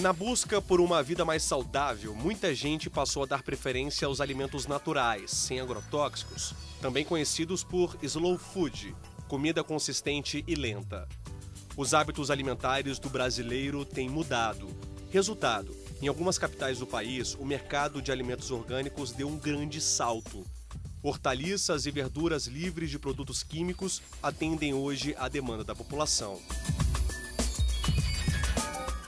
Na busca por uma vida mais saudável, muita gente passou a dar preferência aos alimentos naturais, sem agrotóxicos, também conhecidos por slow food, comida consistente e lenta. Os hábitos alimentares do brasileiro têm mudado. Resultado, em algumas capitais do país, o mercado de alimentos orgânicos deu um grande salto. Hortaliças e verduras livres de produtos químicos atendem hoje à demanda da população.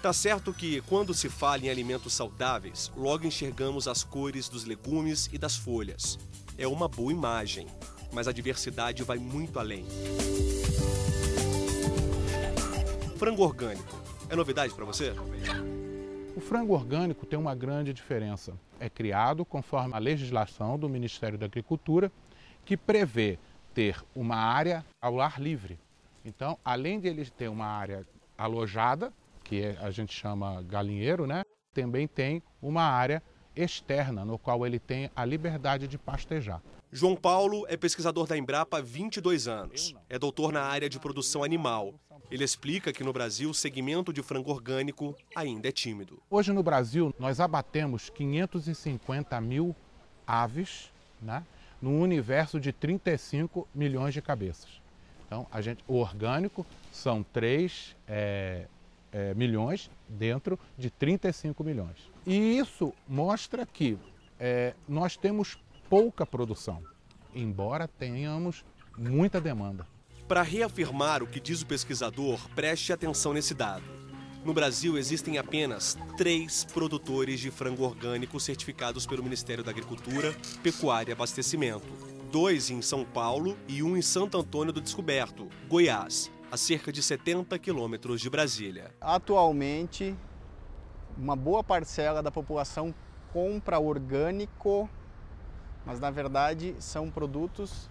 Tá certo que, quando se fala em alimentos saudáveis, logo enxergamos as cores dos legumes e das folhas. É uma boa imagem, mas a diversidade vai muito além. Frango orgânico. É novidade para você? O frango orgânico tem uma grande diferença. É criado conforme a legislação do Ministério da Agricultura, que prevê ter uma área ao ar livre. Então, além de ele ter uma área alojada, que a gente chama galinheiro, né? Também tem uma área externa, no qual ele tem a liberdade de pastejar. João Paulo é pesquisador da Embrapa há 22 anos. É doutor na área de produção animal. Ele explica que no Brasil o segmento de frango orgânico ainda é tímido. Hoje no Brasil nós abatemos 550 mil aves, né? Num universo de 35 milhões de cabeças. Então, o orgânico são 3 milhões dentro de 35 milhões. E isso mostra que nós temos pouca produção, embora tenhamos muita demanda. Para reafirmar o que diz o pesquisador, preste atenção nesse dado. No Brasil existem apenas 3 produtores de frango orgânico certificados pelo Ministério da Agricultura, Pecuária e Abastecimento. 2 em São Paulo e 1 em Santo Antônio do Descoberto, Goiás, a cerca de 70 quilômetros de Brasília. Atualmente, uma boa parcela da população compra orgânico, mas na verdade são produtos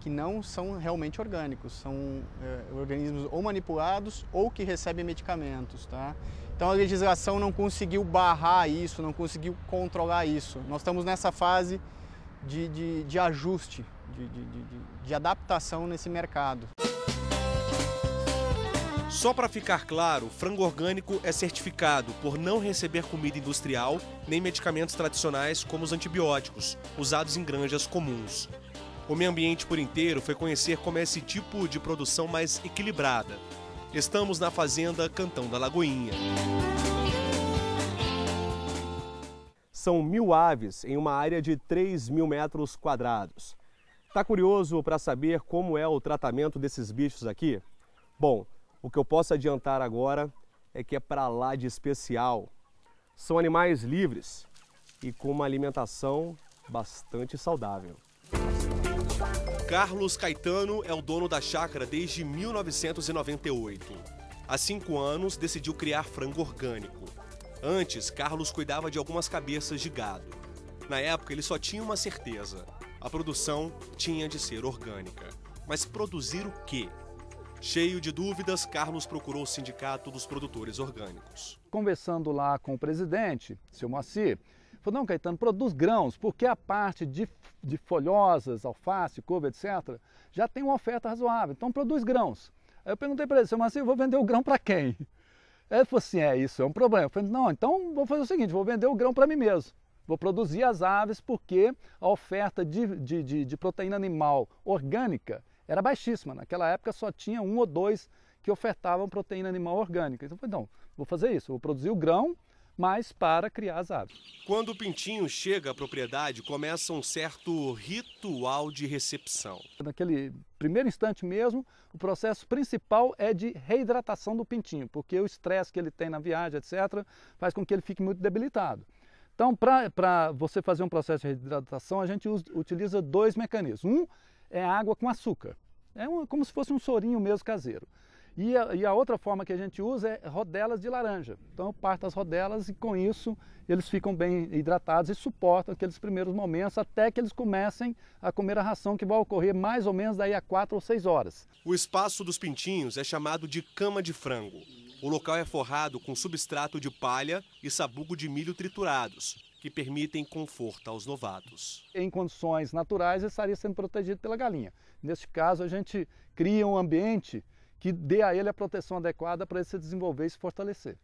que não são realmente orgânicos, são organismos ou manipulados ou que recebem medicamentos, tá? Então a legislação não conseguiu barrar isso, não conseguiu controlar isso. Nós estamos nessa fase de ajuste, de adaptação nesse mercado. Só para ficar claro, frango orgânico é certificado por não receber comida industrial nem medicamentos tradicionais como os antibióticos, usados em granjas comuns. O Meio Ambiente por Inteiro foi conhecer como é esse tipo de produção mais equilibrada. Estamos na fazenda Cantão da Lagoinha. São 1000 aves em uma área de 3.000 metros quadrados. Tá curioso para saber como é o tratamento desses bichos aqui? Bom, o que eu posso adiantar agora é que é para lá de especial. São animais livres e com uma alimentação bastante saudável. Carlos Caetano é o dono da chácara desde 1998. Há 5 anos decidiu criar frango orgânico. Antes, Carlos cuidava de algumas cabeças de gado. Na época, ele só tinha uma certeza: a produção tinha de ser orgânica. Mas produzir o quê? Cheio de dúvidas, Carlos procurou o Sindicato dos Produtores Orgânicos. Conversando lá com o presidente, seu Moacir, falou: não, Caetano, produz grãos, porque a parte de folhosas, alface, couve, etc., já tem uma oferta razoável, então produz grãos. Aí eu perguntei para ele: seu Moacir, eu vou vender o grão para quem? Ele falou assim: isso é um problema. Eu falei: não, então vou fazer o seguinte, vou vender o grão para mim mesmo. Vou produzir as aves, porque a oferta de proteína animal orgânica era baixíssima. Naquela época só tinha 1 ou 2 que ofertavam proteína animal orgânica. Então eu falei: não, vou fazer isso, vou produzir o grão, mas para criar as aves. Quando o pintinho chega à propriedade, começa um certo ritual de recepção. Naquele primeiro instante mesmo, o processo principal é de reidratação do pintinho, porque o estresse que ele tem na viagem, etc., faz com que ele fique muito debilitado. Então, para você fazer um processo de reidratação, a gente utiliza 2 mecanismos. Um é água com açúcar, é como se fosse um sorinho mesmo caseiro. E a outra forma que a gente usa é rodelas de laranja. Então eu parto as rodelas e com isso eles ficam bem hidratados e suportam aqueles primeiros momentos até que eles comecem a comer a ração, que vai ocorrer mais ou menos daí a 4 ou 6 horas. O espaço dos pintinhos é chamado de cama de frango. O local é forrado com substrato de palha e sabugo de milho triturados, que permitem conforto aos novatos. Em condições naturais, ele estaria sendo protegido pela galinha. Neste caso, a gente cria um ambiente que dê a ele a proteção adequada para ele se desenvolver e se fortalecer.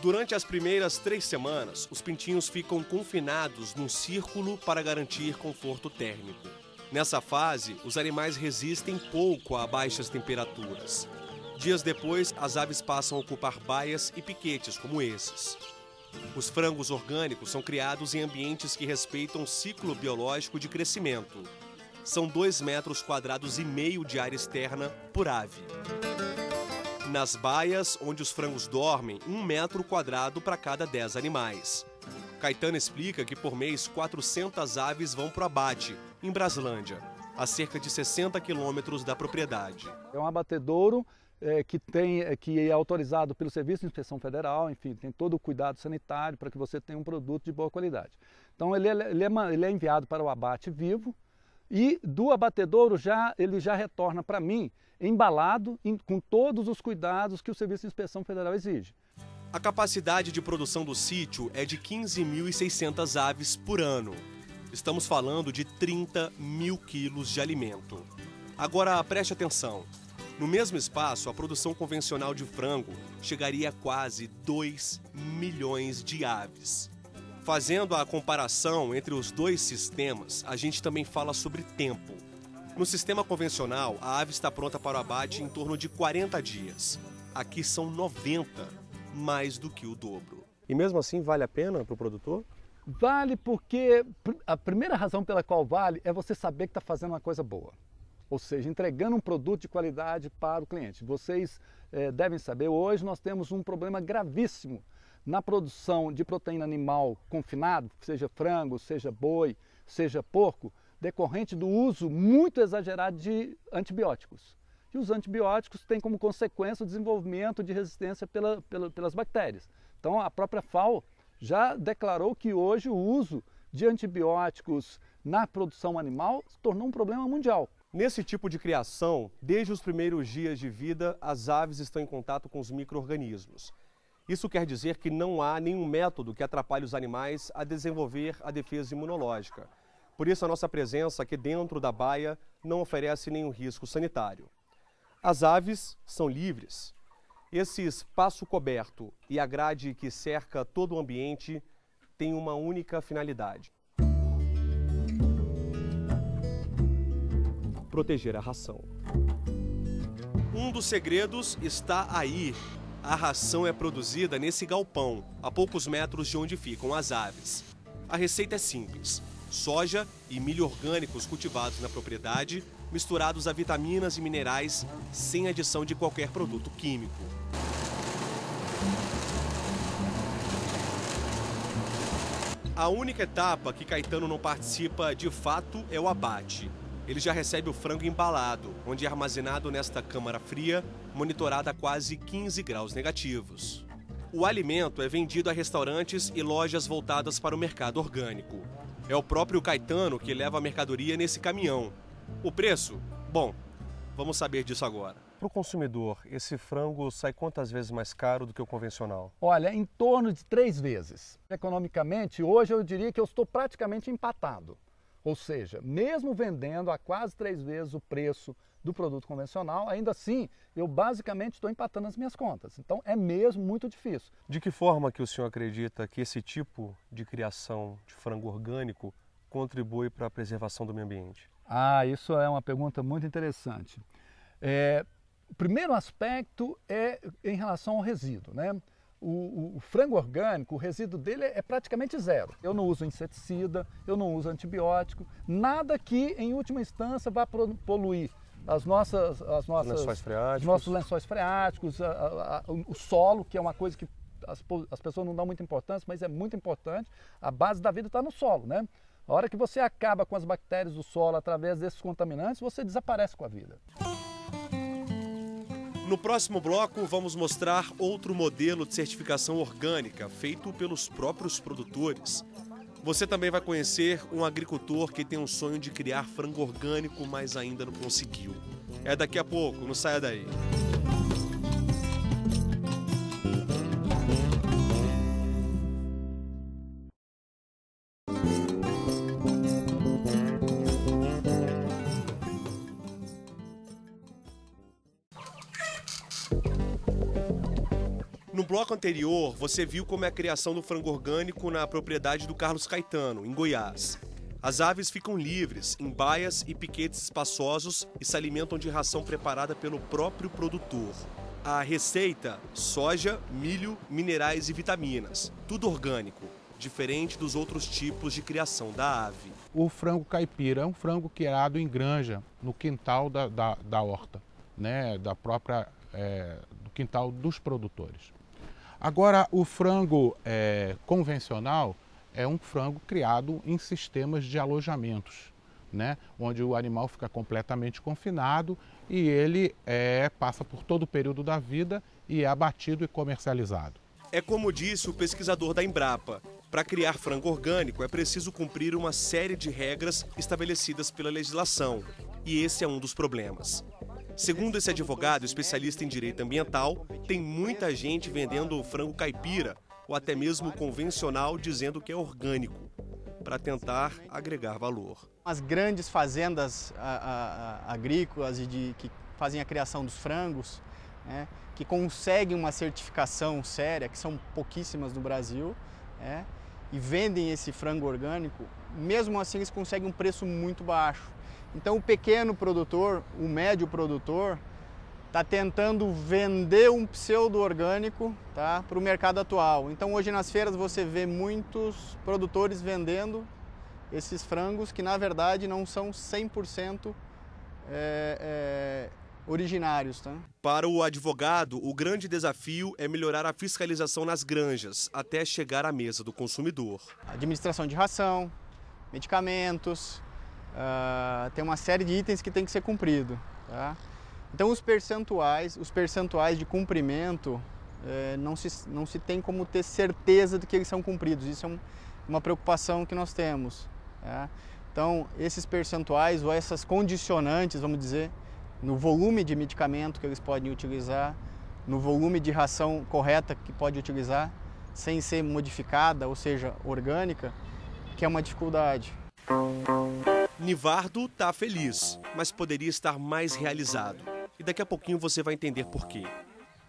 Durante as primeiras 3 semanas, os pintinhos ficam confinados num círculo para garantir conforto térmico. Nessa fase, os animais resistem pouco a baixas temperaturas. Dias depois, as aves passam a ocupar baias e piquetes como esses. Os frangos orgânicos são criados em ambientes que respeitam o ciclo biológico de crescimento. São 2,5 metros de área externa por ave. Nas baias, onde os frangos dormem, 1 metro quadrado para cada 10 animais. Caetano explica que por mês 400 aves vão para o abate, em Braslândia, a cerca de 60 quilômetros da propriedade. É um abatedouro que é autorizado pelo Serviço de Inspeção Federal, enfim, tem todo o cuidado sanitário para que você tenha um produto de boa qualidade. Então ele é enviado para o abate vivo. E do abatedouro ele já retorna para mim, embalado, com todos os cuidados que o Serviço de Inspeção Federal exige. A capacidade de produção do sítio é de 15.600 aves por ano. Estamos falando de 30 mil quilos de alimento. Agora, preste atenção. No mesmo espaço, a produção convencional de frango chegaria a quase 2 milhões de aves. Fazendo a comparação entre os 2 sistemas, a gente também fala sobre tempo. No sistema convencional, a ave está pronta para o abate em torno de 40 dias. Aqui são 90, mais do que o dobro. E mesmo assim, vale a pena para o produtor? Vale, porque a primeira razão pela qual vale é você saber que está fazendo uma coisa boa. Ou seja, entregando um produto de qualidade para o cliente. Vocês devem saber, hoje nós temos um problema gravíssimo na produção de proteína animal confinado, seja frango, seja boi, seja porco, decorrente do uso muito exagerado de antibióticos. E os antibióticos têm como consequência o desenvolvimento de resistência pelas bactérias. Então a própria FAO já declarou que hoje o uso de antibióticos na produção animal se tornou um problema mundial. Nesse tipo de criação, desde os primeiros dias de vida, as aves estão em contato com os micro-organismos. Isso quer dizer que não há nenhum método que atrapalhe os animais a desenvolver a defesa imunológica. Por isso, a nossa presença aqui dentro da baia não oferece nenhum risco sanitário. As aves são livres. Esse espaço coberto e a grade que cerca todo o ambiente tem uma única finalidade: proteger a ração. Um dos segredos está aí. A ração é produzida nesse galpão, a poucos metros de onde ficam as aves. A receita é simples: soja e milho orgânicos cultivados na propriedade, misturados a vitaminas e minerais, sem adição de qualquer produto químico. A única etapa que Caetano não participa de fato é o abate. Ele já recebe o frango embalado, onde é armazenado nesta câmara fria, monitorada a quase 15 graus negativos. O alimento é vendido a restaurantes e lojas voltadas para o mercado orgânico. É o próprio Caetano que leva a mercadoria nesse caminhão. O preço? Bom, vamos saber disso agora. Para o consumidor, esse frango sai quantas vezes mais caro do que o convencional? Olha, em torno de 3 vezes. Economicamente, hoje eu diria que eu estou praticamente empatado. Ou seja, mesmo vendendo a quase 3 vezes o preço do produto convencional, ainda assim, eu basicamente estou empatando as minhas contas. Então, é mesmo muito difícil. De que forma que o senhor acredita que esse tipo de criação de frango orgânico contribui para a preservação do meio ambiente? Ah, isso é uma pergunta muito interessante. O primeiro aspecto é em relação ao resíduo, né? O frango orgânico, o resíduo dele é praticamente zero. Eu não uso inseticida, eu não uso antibiótico, nada que, em última instância, vá poluir os nossos lençóis freáticos, o solo, que é uma coisa que as pessoas não dão muita importância, mas é muito importante. A base da vida está no solo, né? A hora que você acaba com as bactérias do solo através desses contaminantes, você desaparece com a vida. No próximo bloco, vamos mostrar outro modelo de certificação orgânica feito pelos próprios produtores. Você também vai conhecer um agricultor que tem um sonho de criar frango orgânico, mas ainda não conseguiu. É daqui a pouco, não saia daí. No bloco anterior, você viu como é a criação do frango orgânico na propriedade do Carlos Caetano, em Goiás. As aves ficam livres, em baias e piquetes espaçosos e se alimentam de ração preparada pelo próprio produtor. A receita: soja, milho, minerais e vitaminas. Tudo orgânico, diferente dos outros tipos de criação da ave. O frango caipira é um frango criado em granja, no quintal da horta, né? Da própria, do quintal dos produtores. Agora, o frango convencional é um frango criado em sistemas de alojamentos, né? Onde o animal fica completamente confinado e ele passa por todo o período da vida e é abatido e comercializado. É como disse o pesquisador da Embrapa, para criar frango orgânico é preciso cumprir uma série de regras estabelecidas pela legislação, e esse é um dos problemas. Segundo esse advogado, especialista em direito ambiental, tem muita gente vendendo frango caipira, ou até mesmo convencional, dizendo que é orgânico, para tentar agregar valor. As grandes fazendas agrícolas que fazem a criação dos frangos, né, que conseguem uma certificação séria, que são pouquíssimas no Brasil, né, e vendem esse frango orgânico, mesmo assim eles conseguem um preço muito baixo. Então o pequeno produtor, o médio produtor, está tentando vender um pseudo-orgânico, tá, para o mercado atual. Então hoje nas feiras você vê muitos produtores vendendo esses frangos que na verdade não são 100% originários. Tá? Para o advogado, o grande desafio é melhorar a fiscalização nas granjas até chegar à mesa do consumidor. Administração de ração, medicamentos, tem uma série de itens que tem que ser cumprido. Tá? Então os percentuais de cumprimento, não se tem como ter certeza de que eles são cumpridos. Isso é uma preocupação que nós temos. Tá? Então esses percentuais ou essas condicionantes, vamos dizer, no volume de medicamento que eles podem utilizar, no volume de ração correta que pode utilizar, sem ser modificada, ou seja, orgânica, que é uma dificuldade. Nivardo está feliz, mas poderia estar mais realizado. E daqui a pouquinho você vai entender por quê.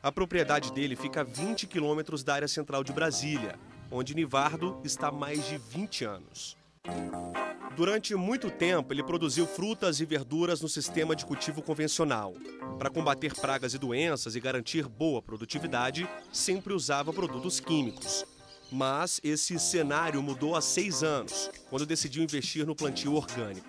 A propriedade dele fica a 20 quilômetros da área central de Brasília, onde Nivardo está há mais de 20 anos. Durante muito tempo, ele produziu frutas e verduras no sistema de cultivo convencional. Para combater pragas e doenças e garantir boa produtividade, sempre usava produtos químicos. Mas esse cenário mudou há 6 anos, quando decidiu investir no plantio orgânico.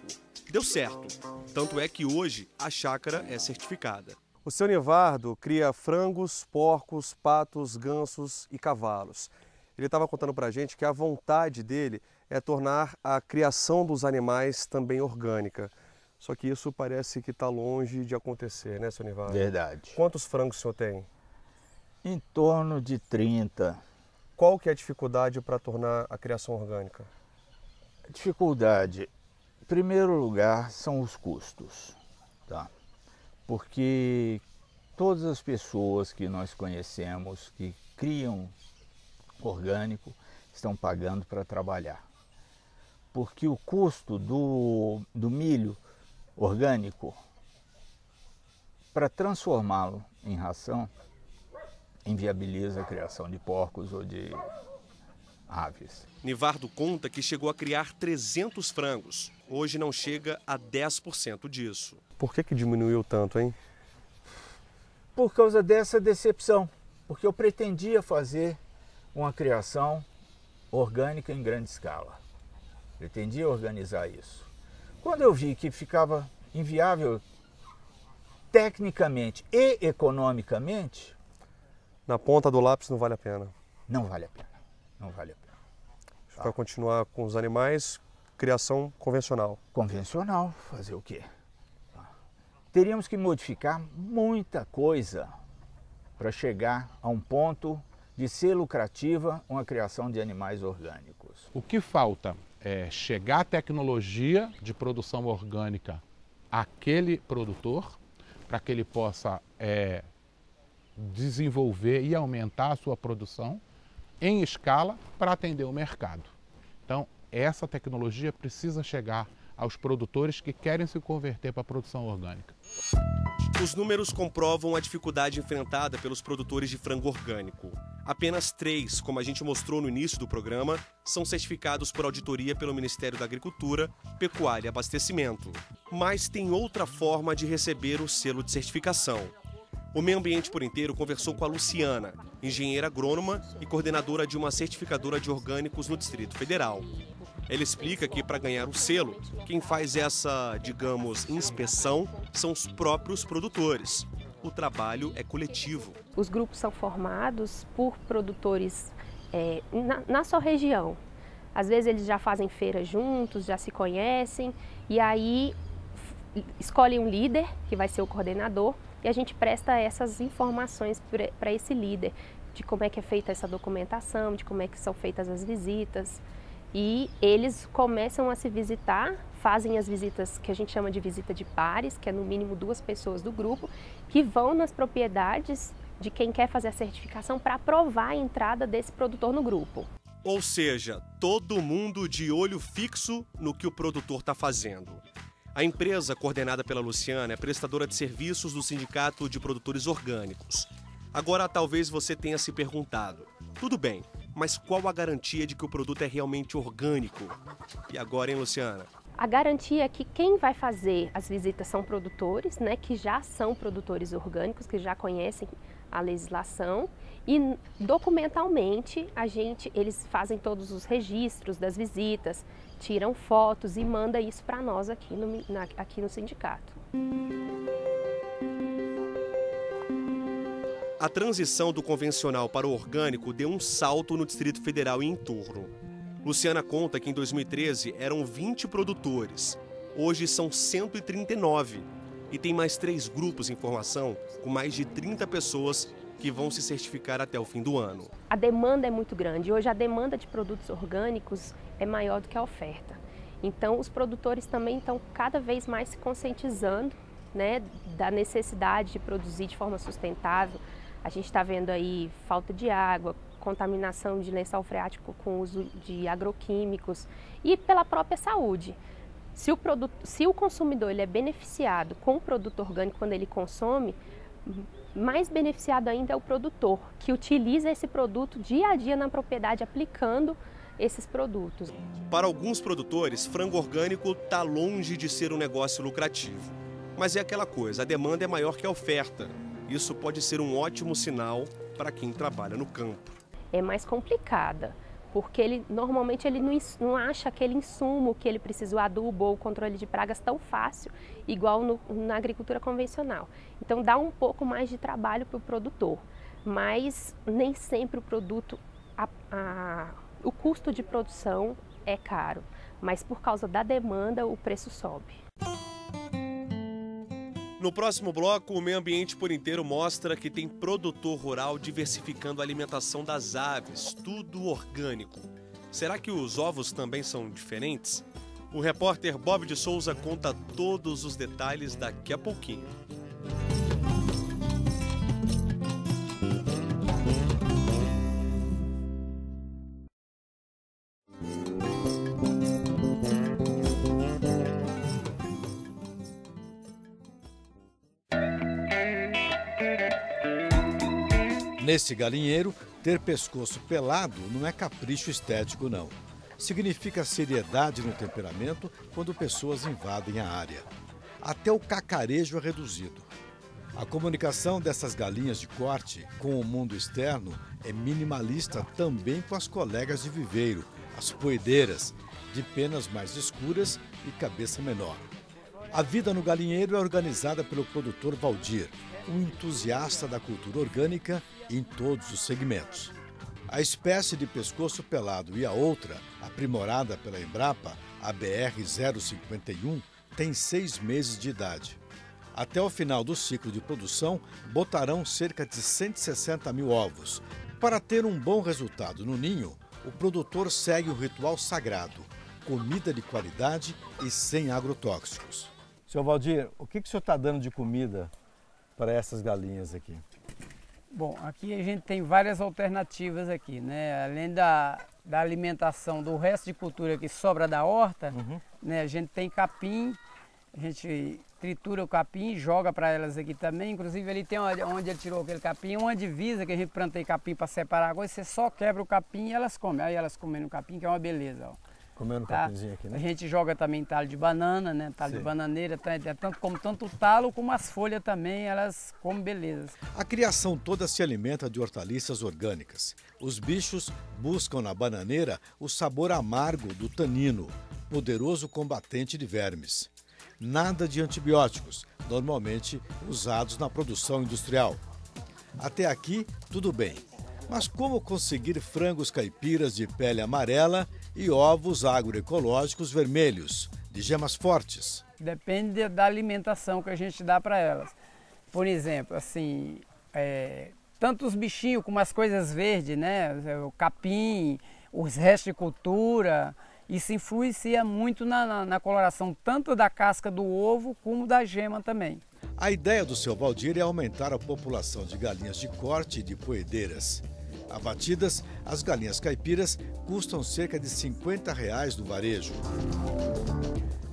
Deu certo, tanto é que hoje a chácara é certificada. O seu Nivardo cria frangos, porcos, patos, gansos e cavalos. Ele estava contando para a gente que a vontade dele é tornar a criação dos animais também orgânica. Só que isso parece que está longe de acontecer, né, seu Nivardo? Verdade. Quantos frangos o senhor tem? Em torno de 30. Qual que é a dificuldade para tornar a criação orgânica? Dificuldade... Em primeiro lugar, são os custos, tá? Porque todas as pessoas que nós conhecemos que criam orgânico estão pagando para trabalhar. Porque o custo do milho orgânico, para transformá-lo em ração, inviabiliza a criação de porcos ou de aves. Nivardo conta que chegou a criar 300 frangos. Hoje não chega a 10% disso. Por que diminuiu tanto, hein? Por causa dessa decepção. Porque eu pretendia fazer uma criação orgânica em grande escala. Pretendia organizar isso. Quando eu vi que ficava inviável tecnicamente e economicamente... Na ponta do lápis não vale a pena. Não vale a pena. Não vale a pena. Tá. Para continuar com os animais, criação convencional. Convencional, fazer o quê? Tá. Teríamos que modificar muita coisa para chegar a um ponto de ser lucrativa uma criação de animais orgânicos. O que falta é chegar a tecnologia de produção orgânica àquele produtor, para que ele possa desenvolver e aumentar a sua produção em escala para atender o mercado. Então, essa tecnologia precisa chegar aos produtores que querem se converter para a produção orgânica. Os números comprovam a dificuldade enfrentada pelos produtores de frango orgânico. Apenas 3, como a gente mostrou no início do programa, são certificados por auditoria pelo Ministério da Agricultura, Pecuária e Abastecimento. Mas tem outra forma de receber o selo de certificação. O Meio Ambiente por Inteiro conversou com a Luciana, engenheira agrônoma e coordenadora de uma certificadora de orgânicos no Distrito Federal. Ela explica que, para ganhar o selo, quem faz essa, digamos, inspeção são os próprios produtores. O trabalho é coletivo. Os grupos são formados por produtores na sua região. Às vezes eles já fazem feira juntos, já se conhecem, e aí escolhem um líder, que vai ser o coordenador, e a gente presta essas informações para esse líder, de como é que é feita essa documentação, de como é que são feitas as visitas. E eles começam a se visitar, fazem as visitas que a gente chama de visita de pares, que é no mínimo 2 pessoas do grupo, que vão nas propriedades de quem quer fazer a certificação para aprovar a entrada desse produtor no grupo. Ou seja, todo mundo de olho fixo no que o produtor está fazendo. A empresa, coordenada pela Luciana, é prestadora de serviços do Sindicato de Produtores Orgânicos. Agora, talvez você tenha se perguntado, tudo bem, mas qual a garantia de que o produto é realmente orgânico? E agora, hein, Luciana? A garantia é que quem vai fazer as visitas são produtores, né, que já são produtores orgânicos, que já conhecem a legislação, e documentalmente eles fazem todos os registros das visitas, tiram fotos e mandam isso para nós aqui no sindicato. A transição do convencional para o orgânico deu um salto no Distrito Federal e em torno. Luciana conta que em 2013 eram 20 produtores. Hoje são 139. E tem mais 3 grupos em formação, com mais de 30 pessoas que vão se certificar até o fim do ano. A demanda é muito grande. Hoje a demanda de produtos orgânicos é maior do que a oferta. Então os produtores também estão cada vez mais se conscientizando, né, da necessidade de produzir de forma sustentável. A gente está vendo aí falta de água, contaminação de lençol freático com uso de agroquímicos e pela própria saúde. Se o consumidor ele é beneficiado com o produto orgânico quando ele consome, mais beneficiado ainda é o produtor, que utiliza esse produto dia a dia na propriedade, aplicando esses produtos. Para alguns produtores, frango orgânico está longe de ser um negócio lucrativo. Mas é aquela coisa, a demanda é maior que a oferta. Isso pode ser um ótimo sinal para quem trabalha no campo. É mais complicada, porque normalmente ele não acha aquele insumo que ele precisa, o adubo ou o controle de pragas tão fácil, igual na agricultura convencional. Então dá um pouco mais de trabalho para o produtor, mas nem sempre o produto, o custo de produção é caro, mas por causa da demanda o preço sobe. No próximo bloco, o Meio Ambiente por Inteiro mostra que tem produtor rural diversificando a alimentação das aves, tudo orgânico. Será que os ovos também são diferentes? O repórter Bob de Souza conta todos os detalhes daqui a pouquinho. Nesse galinheiro, ter pescoço pelado não é capricho estético, não. Significa seriedade no temperamento quando pessoas invadem a área. Até o cacarejo é reduzido. A comunicação dessas galinhas de corte com o mundo externo é minimalista também com as colegas de viveiro, as poedeiras, de penas mais escuras e cabeça menor. A vida no galinheiro é organizada pelo produtor Valdir, um entusiasta da cultura orgânica em todos os segmentos. A espécie de pescoço pelado e a outra, aprimorada pela Embrapa, a BR-051, tem 6 meses de idade. Até o final do ciclo de produção, botarão cerca de 160 mil ovos. Para ter um bom resultado no ninho, o produtor segue o ritual sagrado: comida de qualidade e sem agrotóxicos. Senhor Valdir, o que o senhor está dando de comida para essas galinhas aqui? Bom, aqui a gente tem várias alternativas aqui, né? Além da alimentação do resto de cultura que sobra da horta, né? A gente tem capim, a gente tritura o capim, joga para elas aqui também. Inclusive ele tem onde ele tirou aquele capim, uma divisa que a gente plantei capim para separar agora, você só quebra o capim e elas comem. Aí elas comendo capim, que é uma beleza, ó. Comendo tá? Capimzinho aqui, né? A gente joga também talho de banana, né? Talho Sim. de bananeira, tanto o talo como as folhas também, elas comem belezas. A criação toda se alimenta de hortaliças orgânicas. Os bichos buscam na bananeira o sabor amargo do tanino, poderoso combatente de vermes. Nada de antibióticos, normalmente usados na produção industrial. Até aqui, tudo bem. Mas como conseguir frangos caipiras de pele amarela e ovos agroecológicos vermelhos, de gemas fortes? Depende da alimentação que a gente dá para elas. Por exemplo, assim, tanto os bichinhos como as coisas verdes, né? O capim, os restos de cultura, isso influencia muito na coloração tanto da casca do ovo como da gema também. A ideia do seu Valdir é aumentar a população de galinhas de corte e de poedeiras. Abatidas, as galinhas caipiras custam cerca de R$ 50 no varejo.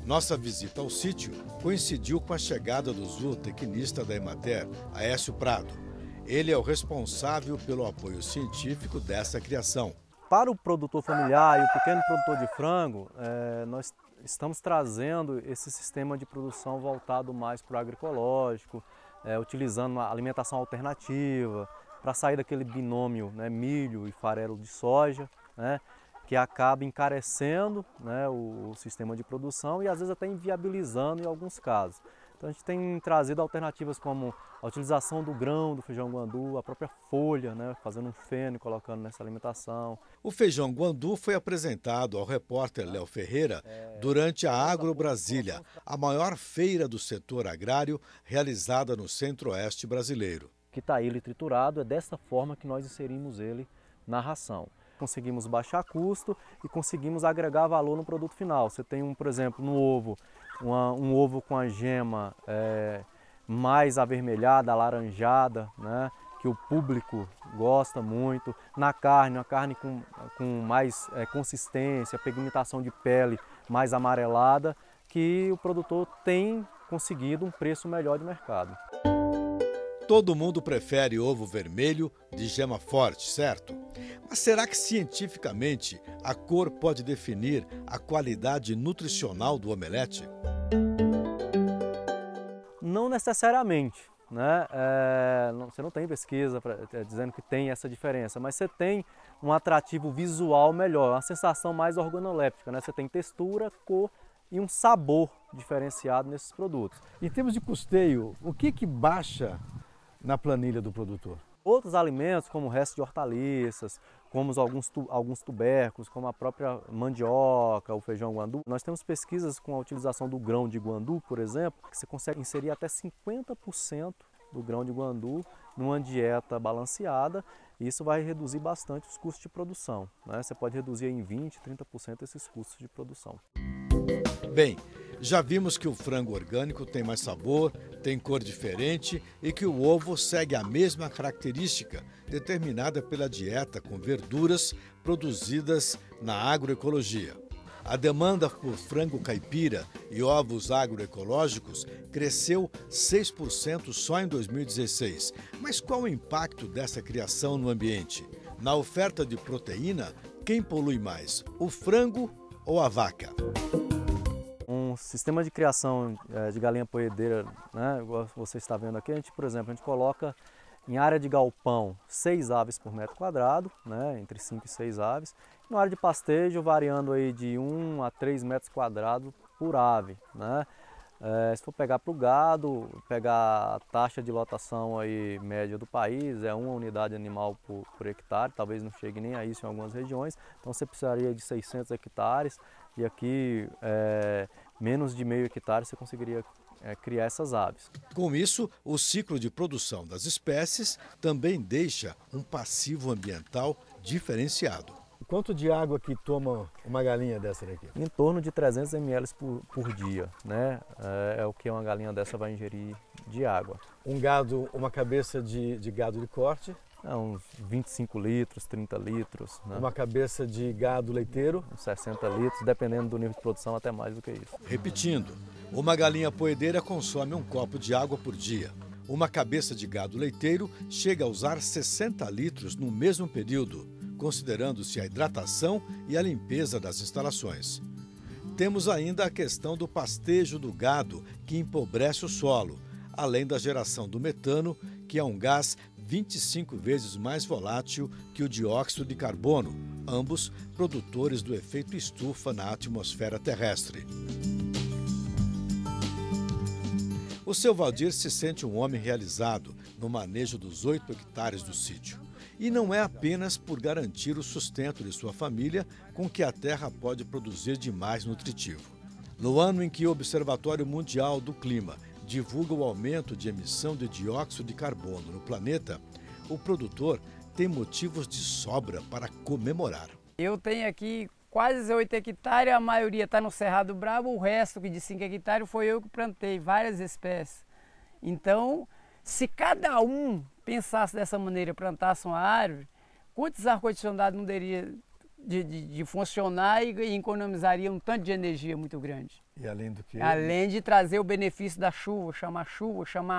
Nossa visita ao sítio coincidiu com a chegada do zootecnista da Emater, Aécio Prado. Ele é o responsável pelo apoio científico dessa criação. Para o produtor familiar e o pequeno produtor de frango, nós estamos trazendo esse sistema de produção voltado mais para o agroecológico, utilizando uma alimentação alternativa, para sair daquele binômio, né, milho e farelo de soja, né, que acaba encarecendo, né, o sistema de produção e às vezes até inviabilizando em alguns casos. Então a gente tem trazido alternativas como a utilização do grão, do feijão guandu, a própria folha, né, fazendo um feno e colocando nessa alimentação. O feijão guandu foi apresentado ao repórter Léo Ferreira durante a Agro Brasília, a maior feira do setor agrário realizada no centro-oeste brasileiro. Que está ele triturado, é dessa forma que nós inserimos ele na ração. Conseguimos baixar custo e conseguimos agregar valor no produto final. Você tem, por exemplo, no ovo, um ovo com a gema mais avermelhada, alaranjada, né, que o público gosta muito. Na carne, uma carne com mais consistência, pigmentação de pele mais amarelada, que o produtor tem conseguido um preço melhor de mercado. Todo mundo prefere ovo vermelho de gema forte, certo? Mas será que cientificamente a cor pode definir a qualidade nutricional do omelete? Não necessariamente, né? Você não tem pesquisa dizendo que tem essa diferença, mas você tem um atrativo visual melhor, uma sensação mais organoléptica, né? Você tem textura, cor e um sabor diferenciado nesses produtos. Em termos de custeio, o que baixa na planilha do produtor? Outros alimentos, como o resto de hortaliças, como alguns tubérculos, como a própria mandioca, o feijão guandu. Nós temos pesquisas com a utilização do grão de guandu, por exemplo, que você consegue inserir até 50% do grão de guandu numa dieta balanceada. E isso vai reduzir bastante os custos de produção, né? Você pode reduzir em 20%, 30% esses custos de produção. Bem, já vimos que o frango orgânico tem mais sabor, tem cor diferente e que o ovo segue a mesma característica determinada pela dieta com verduras produzidas na agroecologia. A demanda por frango caipira e ovos agroecológicos cresceu 6% só em 2016. Mas qual o impacto dessa criação no ambiente? Na oferta de proteína, quem polui mais, o frango ou a vaca? Um sistema de criação de galinha poedeira, né, igual você está vendo aqui, por exemplo, a gente coloca em área de galpão 6 aves por metro quadrado, né, entre 5 e 6 aves. Na área de pastejo, variando aí de 1 a 3 metros quadrados por ave, né. Se for pegar para o gado, pegar a taxa de lotação aí média do país, é 1 unidade animal por hectare, talvez não chegue nem a isso em algumas regiões, então você precisaria de 600 hectares e aqui menos de meio hectare você conseguiria criar essas aves. Com isso, o ciclo de produção das espécies também deixa um passivo ambiental diferenciado. Quanto de água que toma uma galinha dessa daqui? Em torno de 300 ml por dia, né? É o que uma galinha dessa vai ingerir de água. Um gado, uma cabeça de gado de corte, uns 25 litros, 30 litros. Né? Uma cabeça de gado leiteiro? Uns 60 litros, dependendo do nível de produção, até mais do que isso. Repetindo, uma galinha poedeira consome um copo de água por dia. Uma cabeça de gado leiteiro chega a usar 60 litros no mesmo período, considerando-se a hidratação e a limpeza das instalações. Temos ainda a questão do pastejo do gado, que empobrece o solo, além da geração do metano, que é um gás 25 vezes mais volátil que o dióxido de carbono, ambos produtores do efeito estufa na atmosfera terrestre. O seu Valdir se sente um homem realizado no manejo dos 8 hectares do sítio. E não é apenas por garantir o sustento de sua família, com que a terra pode produzir de mais nutritivo. No ano em que o Observatório Mundial do Clima divulga o aumento de emissão de dióxido de carbono no planeta, o produtor tem motivos de sobra para comemorar. Eu tenho aqui quase 8 hectares, a maioria está no Cerrado Bravo, o resto de 5 hectares foi eu que plantei, várias espécies. Então, se cada um pensasse dessa maneira, plantasse uma árvore, quantos ar-condicionado não daria de funcionar e economizaria um tanto de energia muito grande? E além do que? Além de trazer o benefício da chuva, chamar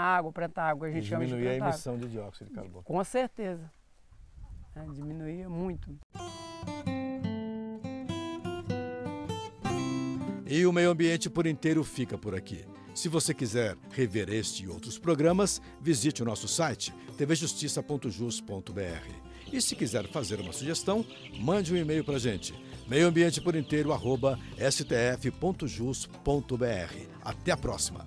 água, plantar água, a gente chama de plantar água. Diminuir a emissão de dióxido de carbono. Com certeza, diminuía muito. E o Meio Ambiente por Inteiro fica por aqui. Se você quiser rever este e outros programas, visite o nosso site tvjustiça.jus.br. E se quiser fazer uma sugestão, mande um e-mail para a gente, meioambienteporinteiro@stf.jus.br. Até a próxima!